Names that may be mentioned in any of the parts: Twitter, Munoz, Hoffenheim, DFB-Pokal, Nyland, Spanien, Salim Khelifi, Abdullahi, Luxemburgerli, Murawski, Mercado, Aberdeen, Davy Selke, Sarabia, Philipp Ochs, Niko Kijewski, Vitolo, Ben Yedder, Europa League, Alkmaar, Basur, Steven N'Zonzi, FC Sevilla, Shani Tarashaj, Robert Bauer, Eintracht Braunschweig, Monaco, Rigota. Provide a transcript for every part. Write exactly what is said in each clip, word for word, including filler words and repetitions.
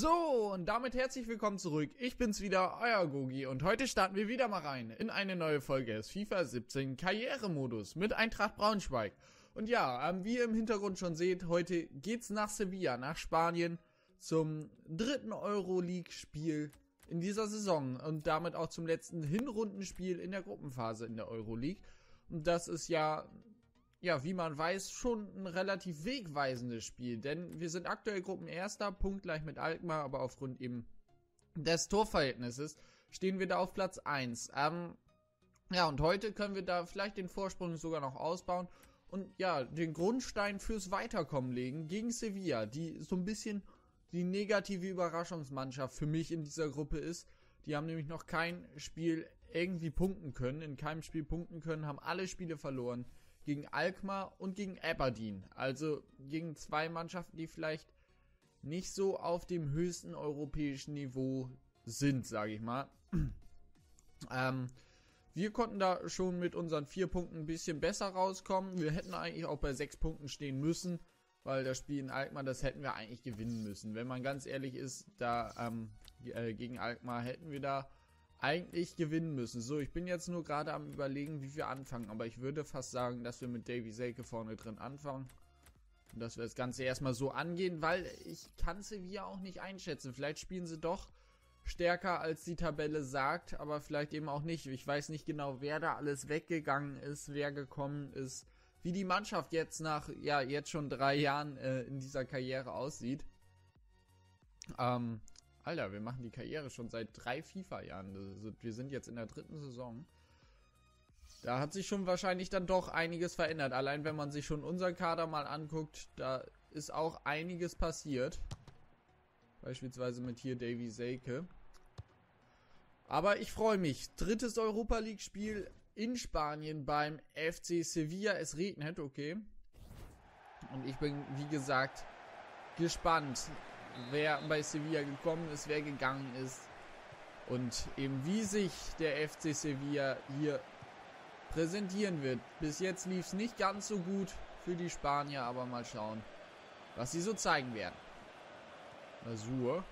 So, und damit herzlich willkommen zurück. Ich bin's wieder, euer Gogi, und heute starten wir wieder mal rein in eine neue Folge des FIFA siebzehn Karrieremodus mit Eintracht Braunschweig. Und ja, ähm, wie ihr im Hintergrund schon seht, heute geht's nach Sevilla, nach Spanien, zum dritten Euro-League-Spiel in dieser Saison und damit auch zum letzten Hinrundenspiel in der Gruppenphase in der Euro-League. Und das ist ja... Ja, wie man weiß, schon ein relativ wegweisendes Spiel, denn wir sind aktuell Gruppenerster, punktgleich mit Alkmaar, aber aufgrund eben des Torverhältnisses stehen wir da auf Platz eins. Ähm, ja, und heute können wir da vielleicht den Vorsprung sogar noch ausbauen und ja, den Grundstein fürs Weiterkommen legen gegen Sevilla, die so ein bisschen die negative Überraschungsmannschaft für mich in dieser Gruppe ist. Die haben nämlich noch kein Spiel irgendwie punkten können, in keinem Spiel punkten können, haben alle Spiele verloren. Gegen Alkmaar und gegen Aberdeen, also gegen zwei Mannschaften, die vielleicht nicht so auf dem höchsten europäischen Niveau sind, sage ich mal. Ähm, wir konnten da schon mit unseren vier Punkten ein bisschen besser rauskommen. Wir hätten eigentlich auch bei sechs Punkten stehen müssen, weil das Spiel in Alkmaar, das hätten wir eigentlich gewinnen müssen. Wenn man ganz ehrlich ist, da ähm, äh, gegen Alkmaar hätten wir da eigentlich gewinnen müssen. So, ich bin jetzt nur gerade am Überlegen, wie wir anfangen, aber ich würde fast sagen, dass wir mit Davy Selke vorne drin anfangen und dass wir das Ganze erstmal so angehen, weil ich kann Sevilla auch nicht einschätzen. Vielleicht spielen sie doch stärker, als die Tabelle sagt, aber vielleicht eben auch nicht. Ich weiß nicht genau, wer da alles weggegangen ist, wer gekommen ist, wie die Mannschaft jetzt nach, ja, jetzt schon drei Jahren äh, in dieser Karriere aussieht. Ähm... Alter, wir machen die Karriere schon seit drei FIFA-Jahren. Also wir sind jetzt in der dritten Saison. Da hat sich schon wahrscheinlich dann doch einiges verändert. Allein wenn man sich schon unseren Kader mal anguckt, da ist auch einiges passiert. Beispielsweise mit hier Davy Selke. Aber ich freue mich. Drittes Europa-League-Spiel in Spanien beim F C Sevilla. Es regnet, okay. Und ich bin, wie gesagt, gespannt, wer bei Sevilla gekommen ist, wer gegangen ist und eben wie sich der F C Sevilla hier präsentieren wird. Bis jetzt lief es nicht ganz so gut für die Spanier, aber mal schauen, was sie so zeigen werden. Masur.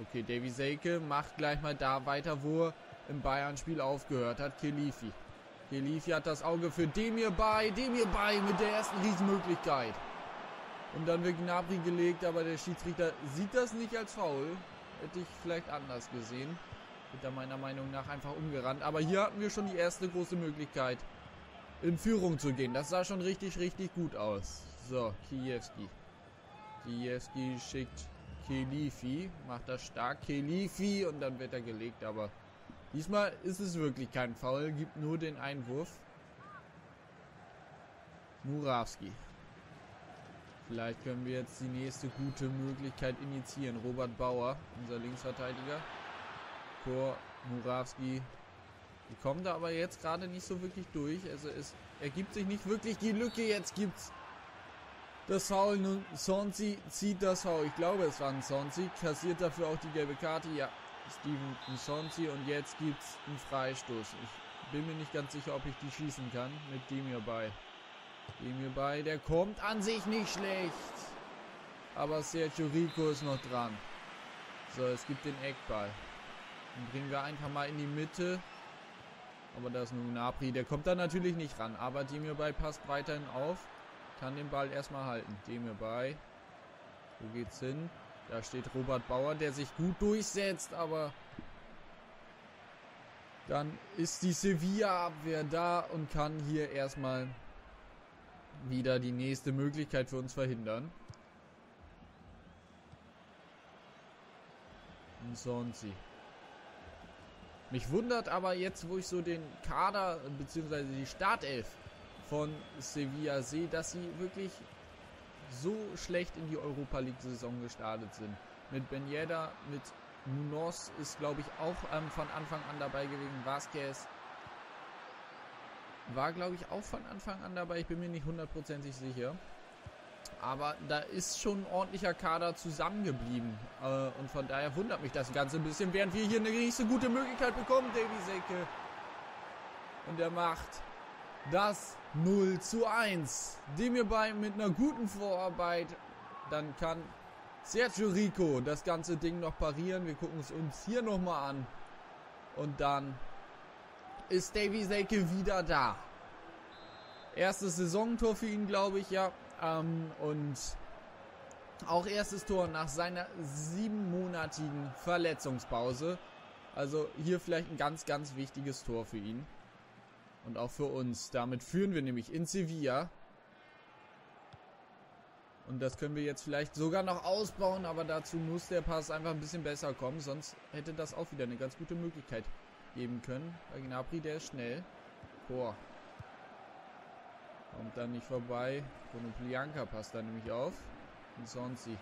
Okay, Davy Selke macht gleich mal da weiter, wo er im Bayern-Spiel aufgehört hat. Khelifi. Khelifi hat das Auge für Demirbay. Demirbay mit der ersten Riesenmöglichkeit. Und dann wird Gnabry gelegt, aber der Schiedsrichter sieht das nicht als Foul. Hätte ich vielleicht anders gesehen. Wird da meiner Meinung nach einfach umgerannt. Aber hier hatten wir schon die erste große Möglichkeit, in Führung zu gehen. Das sah schon richtig, richtig gut aus. So, Kijewski. Kijewski schickt Khelifi. Macht das stark. Khelifi. Und dann wird er gelegt, aber diesmal ist es wirklich kein Foul. Gibt nur den Einwurf. Murawski. Vielleicht können wir jetzt die nächste gute Möglichkeit initiieren. Robert Bauer, unser Linksverteidiger. Kohr, Murawski. Die kommen da aber jetzt gerade nicht so wirklich durch. Also es ergibt sich nicht wirklich die Lücke. Jetzt gibt's das Foul. N'Zonzi zieht das Foul. Ich glaube, es war N'Zonzi. Kassiert dafür auch die gelbe Karte. Ja, Steven N'Zonzi. Und jetzt gibt's einen Freistoß. Ich bin mir nicht ganz sicher, ob ich die schießen kann. Mit dem hier bei. Demirbay, der kommt an sich nicht schlecht. Aber Sergio Rico ist noch dran. So, es gibt den Eckball. Den bringen wir einfach mal in die Mitte. Aber da ist nur Gnabry, der kommt da natürlich nicht ran. Aber Demirbay passt weiterhin auf. Kann den Ball erstmal halten. Demirbay. Wo geht's hin? Da steht Robert Bauer, der sich gut durchsetzt, aber... Dann ist die Sevilla-Abwehr da und kann hier erstmal... wieder die nächste Möglichkeit für uns verhindern. N'Zonzi. Mich wundert aber jetzt, wo ich so den Kader bzw. die Startelf von Sevilla sehe, dass sie wirklich so schlecht in die Europa League Saison gestartet sind. Mit Ben Yedder, mit Munoz ist glaube ich auch ähm, von Anfang an dabei gewesen. Vázquez war, glaube ich, auch von Anfang an dabei. Ich bin mir nicht hundertprozentig sicher. Aber da ist schon ein ordentlicher Kader zusammengeblieben. Äh, und von daher wundert mich das Ganze ein bisschen, während wir hier eine nächste gute Möglichkeit bekommen. Davy Selke. Und er macht das null zu eins. Demirbay mit einer guten Vorarbeit. Dann kann Sergio Rico, das ganze Ding noch parieren. Wir gucken es uns hier nochmal an. Und dann ist Davy Selke wieder da. Erstes Saisontor für ihn, glaube ich, ja. Ähm, und auch erstes Tor nach seiner siebenmonatigen Verletzungspause. Also hier vielleicht ein ganz, ganz wichtiges Tor für ihn. Und auch für uns. Damit führen wir nämlich in Sevilla. Und das können wir jetzt vielleicht sogar noch ausbauen. Aber dazu muss der Pass einfach ein bisschen besser kommen. Sonst hätte das auch wieder eine ganz gute Möglichkeit geben können. Bei Gnabry, der ist schnell. Boah. Kommt dann nicht vorbei. Konoplyanka passt da nämlich auf. N'Zonzi.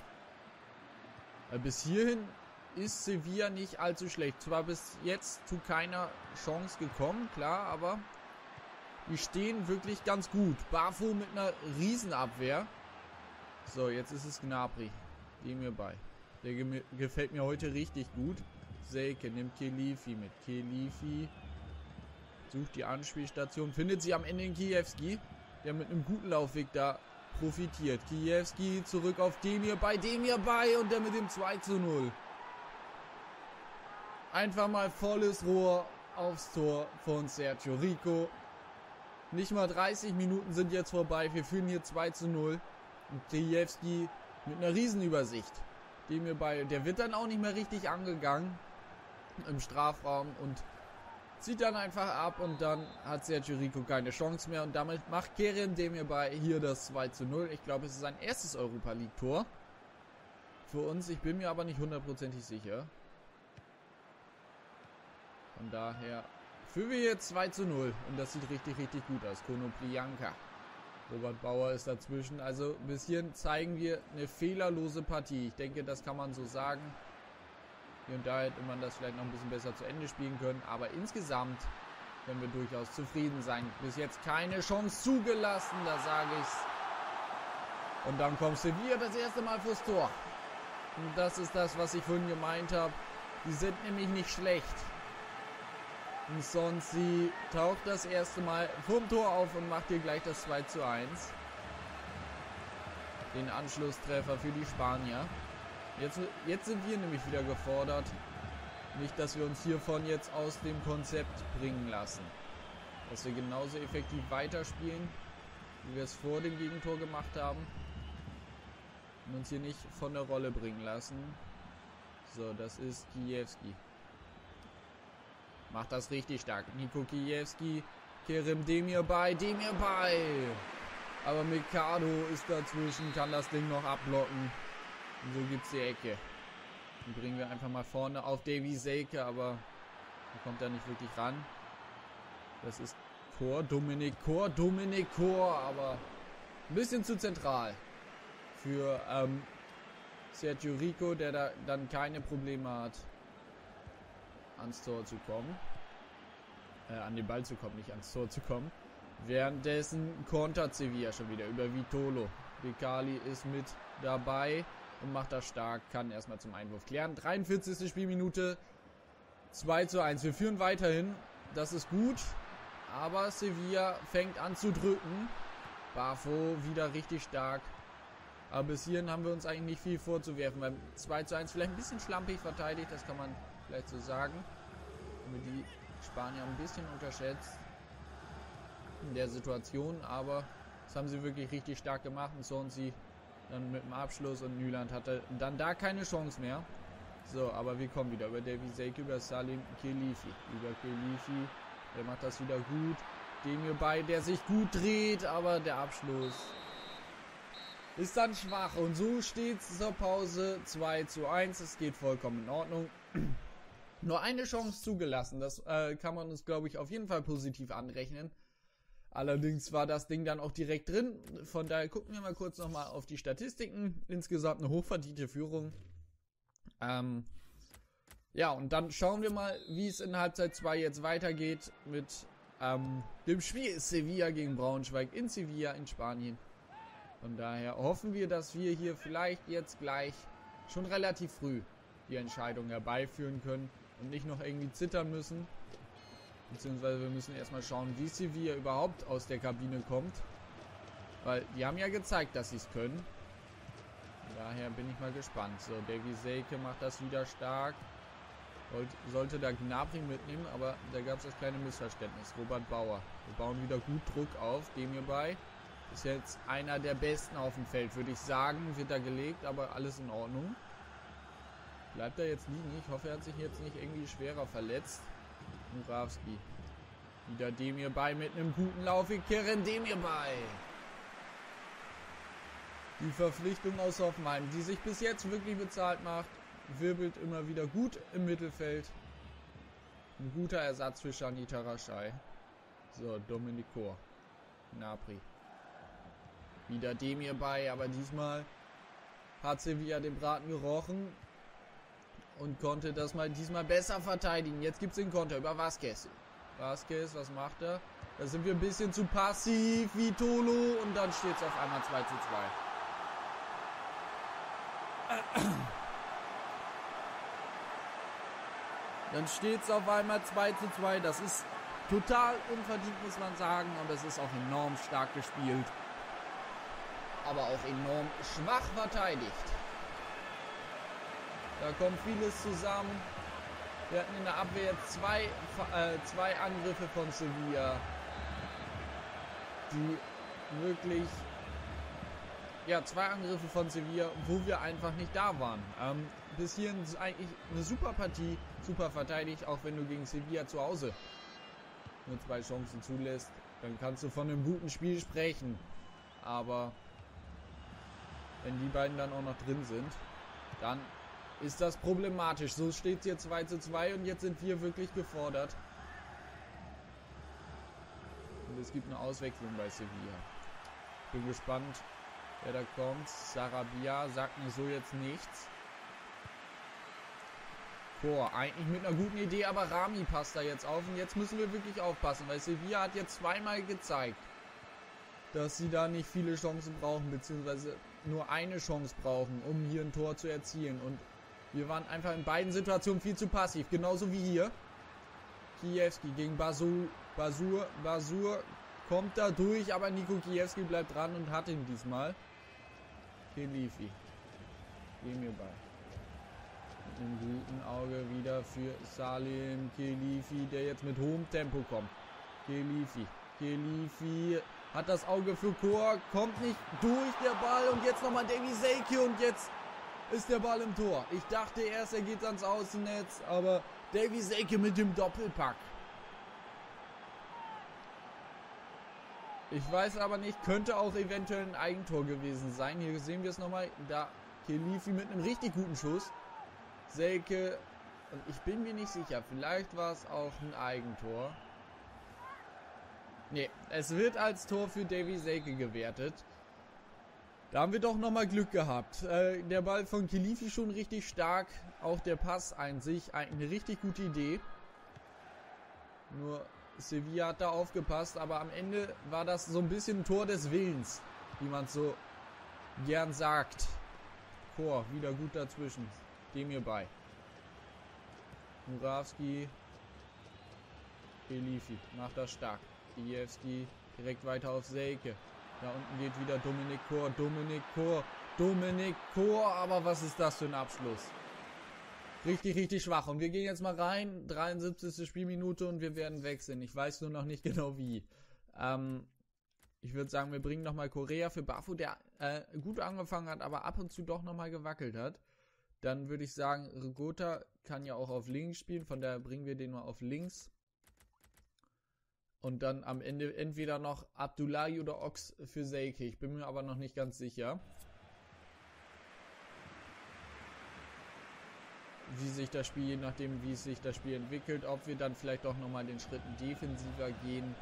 Bis hierhin ist Sevilla nicht allzu schlecht. Zwar bis jetzt zu keiner Chance gekommen, klar, aber die stehen wirklich ganz gut. Bafo mit einer Riesenabwehr. So, jetzt ist es Gnabry. Demirbay. Der ge gefällt mir heute richtig gut. Selke nimmt Khelifi mit. Khelifi sucht die Anspielstation. Findet sie am Ende in Kijewski, der mit einem guten Laufweg da profitiert. Kijewski zurück auf Demirbay. Demirbay und der mit dem zwei zu null. Einfach mal volles Rohr aufs Tor von Sergio Rico. Nicht mal dreißig Minuten sind jetzt vorbei. Wir führen hier zwei zu null. Und Kijewski mit einer Riesenübersicht. Demirbay, der wird dann auch nicht mehr richtig angegangen im Strafraum und zieht dann einfach ab und dann hat Sergio Rico keine Chance mehr. Und damit macht Kerem Demirbay hier das zwei zu null. Ich glaube, es ist sein erstes Europa League Tor für uns. Ich bin mir aber nicht hundertprozentig sicher. Von daher führen wir jetzt zwei zu null. Und das sieht richtig, richtig gut aus. Konoplyanka. Robert Bauer ist dazwischen. Also bis hierhin zeigen wir eine fehlerlose Partie. Ich denke, das kann man so sagen. Hier und da hätte man das vielleicht noch ein bisschen besser zu Ende spielen können. Aber insgesamt können wir durchaus zufrieden sein. Bis jetzt keine Chance zugelassen, da sage ich's. Und dann kommt Sevilla das erste Mal fürs Tor. Und das ist das, was ich vorhin gemeint habe. Die sind nämlich nicht schlecht. N'Zonzi taucht das erste Mal vom Tor auf und macht hier gleich das zwei zu eins. Den Anschlusstreffer für die Spanier. Jetzt, jetzt sind wir nämlich wieder gefordert. Nicht, dass wir uns hiervon jetzt aus dem Konzept bringen lassen. Dass wir genauso effektiv weiterspielen, wie wir es vor dem Gegentor gemacht haben. Und uns hier nicht von der Rolle bringen lassen. So, das ist Kijewski. Macht das richtig stark. Niko Kijewski, Kerem Demirbay, Demirbay. Aber Mercado ist dazwischen, kann das Ding noch abblocken. Und so gibt es die Ecke. Die bringen wir einfach mal vorne auf Davy Selke, aber er kommt da nicht wirklich ran. Das ist Kohr, Dominik Kohr, Dominik Kohr, aber ein bisschen zu zentral für ähm, Sergio Rico, der da dann keine Probleme hat, ans Tor zu kommen, äh, an den Ball zu kommen, nicht ans Tor zu kommen. Währenddessen kontert Sevilla schon wieder über Vitolo. Becali ist mit dabei und macht das stark, kann erstmal zum Einwurf klären. dreiundvierzigste Spielminute, zwei zu eins. Wir führen weiterhin, das ist gut, aber Sevilla fängt an zu drücken. Bafo wieder richtig stark. Aber bis hierhin haben wir uns eigentlich nicht viel vorzuwerfen, beim zwei zu eins vielleicht ein bisschen schlampig verteidigt, das kann man vielleicht so sagen. Haben wir die Spanier ein bisschen unterschätzt in der Situation, aber das haben sie wirklich richtig stark gemacht. Und N'Zonzi dann mit dem Abschluss und Nyland hatte dann da keine Chance mehr. So, aber wir kommen wieder über Davy Selke, über Salim Khelifi. Über Khelifi, der macht das wieder gut. Demirbay, der sich gut dreht, aber der Abschluss ist dann schwach. Und so steht es zur Pause zwei zu eins. Es geht vollkommen in Ordnung. Nur eine Chance zugelassen. Das äh, kann man uns, glaube ich, auf jeden Fall positiv anrechnen. Allerdings war das Ding dann auch direkt drin. Von daher gucken wir mal kurz nochmal auf die Statistiken. Insgesamt eine hochverdiente Führung. Ähm, ja, und dann schauen wir mal, wie es in Halbzeit zwei jetzt weitergeht mit ähm, dem Spiel Sevilla gegen Braunschweig in Sevilla in Spanien. Von daher hoffen wir, dass wir hier vielleicht jetzt gleich schon relativ früh die Entscheidung herbeiführen können und nicht noch irgendwie zittern müssen. Beziehungsweise wir müssen erstmal schauen, wie Sevilla überhaupt aus der Kabine kommt. Weil die haben ja gezeigt, dass sie es können. Daher bin ich mal gespannt. So, Davy Selke macht das wieder stark. Sollte da Gnabry mitnehmen, aber da gab es das kleine Missverständnis. Robert Bauer. Wir bauen wieder gut Druck auf. Demirbay ist jetzt einer der Besten auf dem Feld, würde ich sagen. Wird da gelegt, aber alles in Ordnung. Bleibt er jetzt liegen. Ich hoffe, er hat sich jetzt nicht irgendwie schwerer verletzt. Murawski. Wieder Demirbay mit einem guten Lauf. Wir kehren Demirbay. Die Verpflichtung aus Hoffenheim, die sich bis jetzt wirklich bezahlt macht, wirbelt immer wieder gut im Mittelfeld. Ein guter Ersatz für Shani Tarashaj. So, Dominik Kohr. Gnabry. Wieder Demirbay, aber diesmal hat Sevilla den Braten gerochen und konnte das mal diesmal besser verteidigen. Jetzt gibt es den Konter über Vázquez. Vázquez, was macht er? Da sind wir ein bisschen zu passiv. Vitolo und dann steht es auf einmal zwei zu zwei. Dann steht es auf einmal zwei zu zwei. Das ist total unverdient, muss man sagen. Und das ist auch enorm stark gespielt. Aber auch enorm schwach verteidigt. Da kommt vieles zusammen. Wir hatten in der Abwehr jetzt zwei, äh, zwei Angriffe von Sevilla, die wirklich... Ja, zwei Angriffe von Sevilla, wo wir einfach nicht da waren. Ähm, bis hierhin ist eigentlich eine super Partie, super verteidigt, auch wenn du gegen Sevilla zu Hause nur zwei Chancen zulässt. Dann kannst du von einem guten Spiel sprechen. Aber wenn die beiden dann auch noch drin sind, dann ist das problematisch. So steht es hier zwei zu zwei und jetzt sind wir wirklich gefordert. Und es gibt eine Auswechslung bei Sevilla. Bin gespannt. Ja, da kommt Sarabia, sagt mir so jetzt nichts. Boah, eigentlich mit einer guten Idee, aber Rami passt da jetzt auf. Und jetzt müssen wir wirklich aufpassen, weil Sevilla hat jetzt zweimal gezeigt, dass sie da nicht viele Chancen brauchen, beziehungsweise nur eine Chance brauchen, um hier ein Tor zu erzielen. Und wir waren einfach in beiden Situationen viel zu passiv, genauso wie hier. Kijewski gegen Basur, Basur, Basur kommt da durch, aber Niko Kijewski bleibt dran und hat ihn diesmal. Khelifi. Demirbay. Mit einem guten Auge wieder für Salim Khelifi, der jetzt mit hohem Tempo kommt. Khelifi. Khelifi hat das Auge für Kohr, kommt nicht durch der Ball und jetzt nochmal Davy Selke und jetzt ist der Ball im Tor. Ich dachte erst, er geht ans Außennetz, aber Davy Selke mit dem Doppelpack. Ich weiß aber nicht, könnte auch eventuell ein Eigentor gewesen sein. Hier sehen wir es nochmal. Da Khelifi mit einem richtig guten Schuss. Selke, und ich bin mir nicht sicher, vielleicht war es auch ein Eigentor. Ne, es wird als Tor für Davy Selke gewertet. Da haben wir doch nochmal Glück gehabt. Äh, der Ball von Khelifi schon richtig stark. Auch der Pass an sich, eine richtig gute Idee. Nur... Sevilla hat da aufgepasst, aber am Ende war das so ein bisschen ein Tor des Willens, wie man es so gern sagt. Kohr, wieder gut dazwischen. Demirbay. Murawski. Khelifi macht das stark. Kijewski direkt weiter auf Selke. Da unten geht wieder Dominik Kohr. Dominik Kohr. Dominik Kohr. Aber was ist das für ein Abschluss? Richtig, richtig schwach. Und wir gehen jetzt mal rein. dreiundsiebzigste Spielminute und wir werden wechseln. Ich weiß nur noch nicht genau wie. Ähm, ich würde sagen, wir bringen nochmal Korea für Bafu, der äh, gut angefangen hat, aber ab und zu doch nochmal gewackelt hat. Dann würde ich sagen, Rigota kann ja auch auf links spielen. Von daher bringen wir den mal auf links. Und dann am Ende entweder noch Abdullahi oder Ochs für Selke. Ich bin mir aber noch nicht ganz sicher, wie sich das Spiel, je nachdem wie es sich das Spiel entwickelt, ob wir dann vielleicht doch nochmal den Schritten defensiver gehen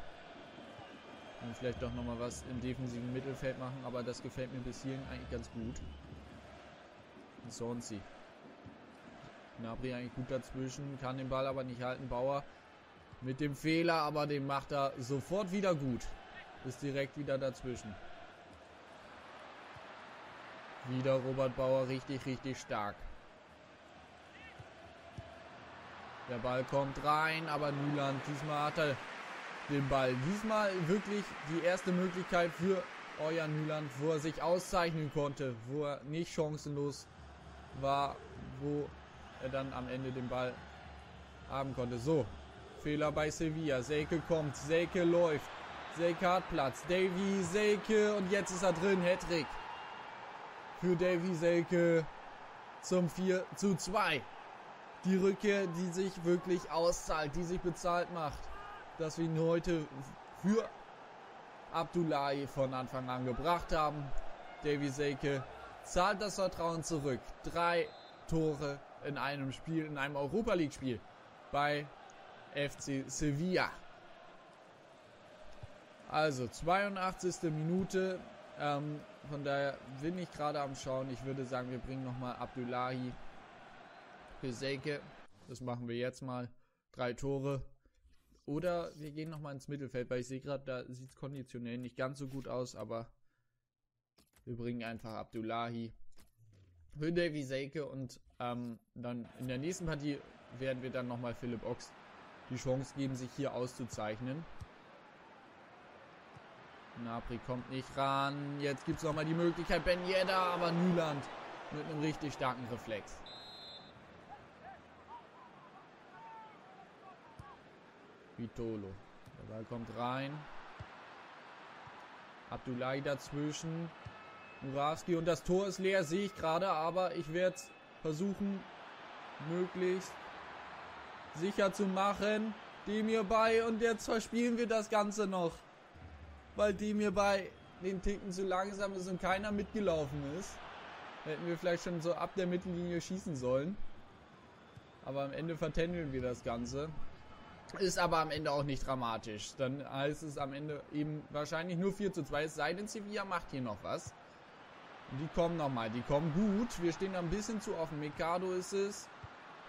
und vielleicht doch nochmal was im defensiven Mittelfeld machen, aber das gefällt mir bis hierhin eigentlich ganz gut. N'Zonzi. Gnabry eigentlich gut dazwischen, kann den Ball aber nicht halten. Bauer mit dem Fehler, aber den macht er sofort wieder gut. Ist direkt wieder dazwischen. Wieder Robert Bauer richtig, richtig stark. Der Ball kommt rein, aber Nyland, diesmal hat er den Ball. Diesmal wirklich die erste Möglichkeit für euer Nyland, wo er sich auszeichnen konnte, wo er nicht chancenlos war, wo er dann am Ende den Ball haben konnte. So, Fehler bei Sevilla. Selke kommt, Selke läuft. Selke hat Platz. Davy Selke und jetzt ist er drin. Hattrick für Davy Selke zum vier zu zwei. Die Rückkehr, die sich wirklich auszahlt, die sich bezahlt macht, dass wir ihn heute für Abdullahi von Anfang an gebracht haben. Davy Selke zahlt das Vertrauen zurück. Drei Tore in einem Spiel, in einem Europa League Spiel bei F C Sevilla. Also zweiundachtzigste Minute. Ähm, von daher bin ich gerade am Schauen. Ich würde sagen, wir bringen nochmal Abdullahi für Selke. Das machen wir jetzt mal. Drei Tore. Oder wir gehen nochmal ins Mittelfeld, weil ich sehe gerade, da sieht es konditionell nicht ganz so gut aus, aber wir bringen einfach Abdullahi für Davy Selke und ähm, dann in der nächsten Partie werden wir dann nochmal Philipp Ochs die Chance geben, sich hier auszuzeichnen. Gnabry kommt nicht ran, jetzt gibt es nochmal die Möglichkeit, Ben Yedder, aber Nyland mit einem richtig starken Reflex. Vitolo. Der Ball kommt rein. Abdullahi dazwischen. Murawski und das Tor ist leer, sehe ich gerade, aber ich werde versuchen, möglichst sicher zu machen. Demirbay und jetzt verspielen wir das Ganze noch, weil Demirbay den Ticken zu langsam ist und keiner mitgelaufen ist. Hätten wir vielleicht schon so ab der Mittellinie schießen sollen. Aber am Ende vertändeln wir das Ganze. Ist aber am Ende auch nicht dramatisch. Dann heißt es am Ende eben wahrscheinlich nur vier zu zwei. Es sei denn, Sevilla macht hier noch was. Die kommen nochmal. Die kommen gut. Wir stehen da ein bisschen zu offen. Mercado ist es.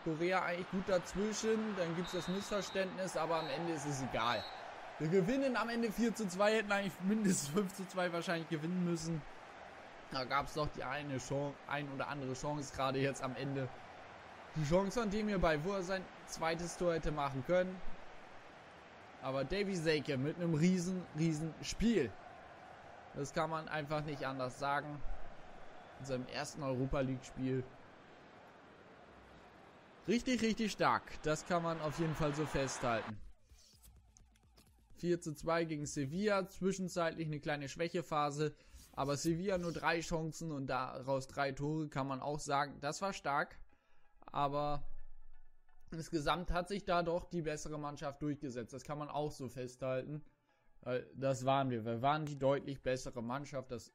Korea eigentlich gut dazwischen. Dann gibt es das Missverständnis. Aber am Ende ist es egal. Wir gewinnen am Ende vier zu zwei. Hätten eigentlich mindestens fünf zu zwei wahrscheinlich gewinnen müssen. Da gab es doch die eine Chance, ein oder andere Chance. Gerade jetzt am Ende. Die Chance von Demirbay, wo er sein zweites Tor hätte machen können. Aber Davy Selke mit einem riesen, riesen Spiel. Das kann man einfach nicht anders sagen. In seinem ersten Europa League Spiel. Richtig, richtig stark. Das kann man auf jeden Fall so festhalten. vier zu zwei gegen Sevilla. Zwischenzeitlich eine kleine Schwächephase. Aber Sevilla nur drei Chancen und daraus drei Tore, kann man auch sagen. Das war stark. Aber insgesamt hat sich da doch die bessere Mannschaft durchgesetzt. Das kann man auch so festhalten. Das waren wir. Wir waren die deutlich bessere Mannschaft. Das,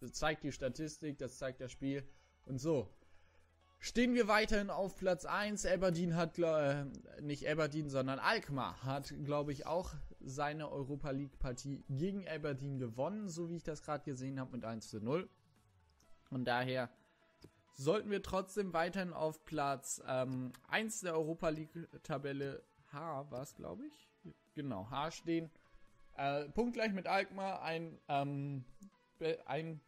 das zeigt die Statistik, das zeigt das Spiel. Und so stehen wir weiterhin auf Platz eins. Aberdeen hat, äh, nicht Aberdeen, sondern Alkmaar hat, glaube ich, auch seine Europa League Partie gegen Aberdeen gewonnen. So wie ich das gerade gesehen habe, mit eins zu null. Und daher sollten wir trotzdem weiterhin auf Platz ähm, eins der Europa League Tabelle H, war es glaube ich, genau, H stehen. Äh, punktgleich mit Alkmaar, ein, ähm, ein,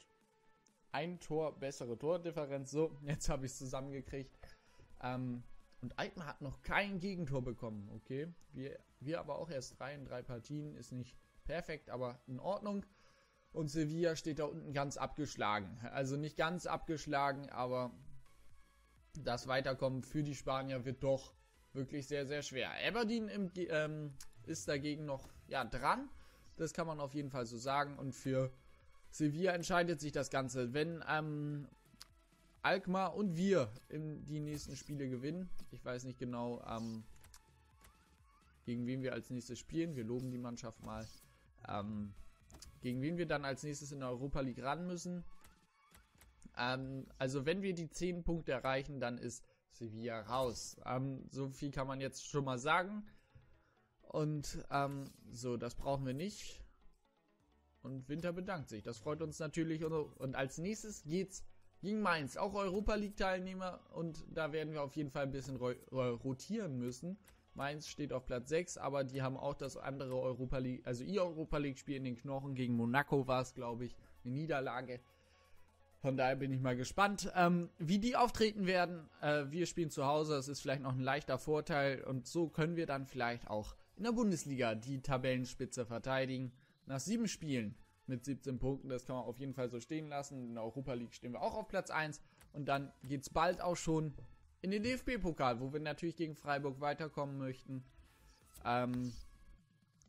ein Tor, bessere Tordifferenz. So, jetzt habe ich es zusammengekriegt. Ähm, und Alkmaar hat noch kein Gegentor bekommen, okay. Wir, wir aber auch erst drei in drei Partien, ist nicht perfekt, aber in Ordnung. Und Sevilla steht da unten ganz abgeschlagen. Also nicht ganz abgeschlagen, aber das Weiterkommen für die Spanier wird doch wirklich sehr, sehr schwer. Aberdeen im, ähm, ist dagegen noch ja, dran. Das kann man auf jeden Fall so sagen. Und für Sevilla entscheidet sich das Ganze. Wenn ähm, Alkmaar und wir in die nächsten Spiele gewinnen, ich weiß nicht genau, ähm, gegen wen wir als nächstes spielen. Wir loben die Mannschaft mal. Ähm... Gegen wen wir dann als nächstes in der Europa League ran müssen. Ähm, also wenn wir die zehn Punkte erreichen, dann ist Sevilla raus. Ähm, so viel kann man jetzt schon mal sagen. Und ähm, so, das brauchen wir nicht. Und Winter bedankt sich. Das freut uns natürlich. Und, und als nächstes geht's gegen Mainz. Auch Europa League Teilnehmer. Und da werden wir auf jeden Fall ein bisschen rotieren müssen. Mainz steht auf Platz sechs, aber die haben auch das andere Europa League, also ihr Europa League Spiel in den Knochen. Gegen Monaco war es, glaube ich, eine Niederlage. Von daher bin ich mal gespannt, ähm, wie die auftreten werden. Äh, wir spielen zu Hause, das ist vielleicht noch ein leichter Vorteil und so können wir dann vielleicht auch in der Bundesliga die Tabellenspitze verteidigen. Nach sieben Spielen mit siebzehn Punkten. Das kann man auf jeden Fall so stehen lassen. In der Europa League stehen wir auch auf Platz eins. Und dann geht es bald auch schon in den D F B-Pokal, wo wir natürlich gegen Freiburg weiterkommen möchten. Ähm,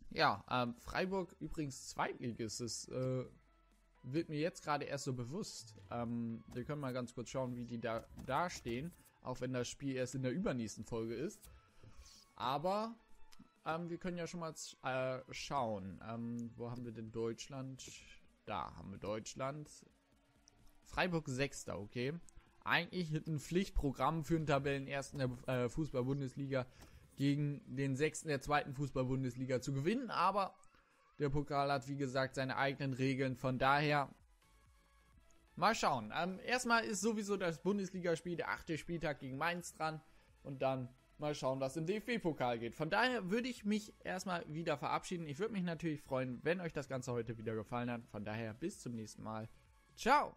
ja, ähm, Freiburg übrigens Zweitligist. Das äh, wird mir jetzt gerade erst so bewusst. Ähm, wir können mal ganz kurz schauen, wie die da, da stehen. Auch wenn das Spiel erst in der übernächsten Folge ist. Aber ähm, wir können ja schon mal äh, schauen. Ähm, wo haben wir denn Deutschland? Da haben wir Deutschland. Freiburg Sechster, okay. Eigentlich ein Pflichtprogramm für den Tabellenersten der äh, Fußball-Bundesliga gegen den Sechsten der zweiten Fußball-Bundesliga zu gewinnen. Aber der Pokal hat, wie gesagt, seine eigenen Regeln. Von daher mal schauen. Ähm, erstmal ist sowieso das Bundesligaspiel, der achte Spieltag gegen Mainz dran. Und dann mal schauen, was im D F B-Pokal geht. Von daher würde ich mich erstmal wieder verabschieden. Ich würde mich natürlich freuen, wenn euch das Ganze heute wieder gefallen hat. Von daher bis zum nächsten Mal. Ciao!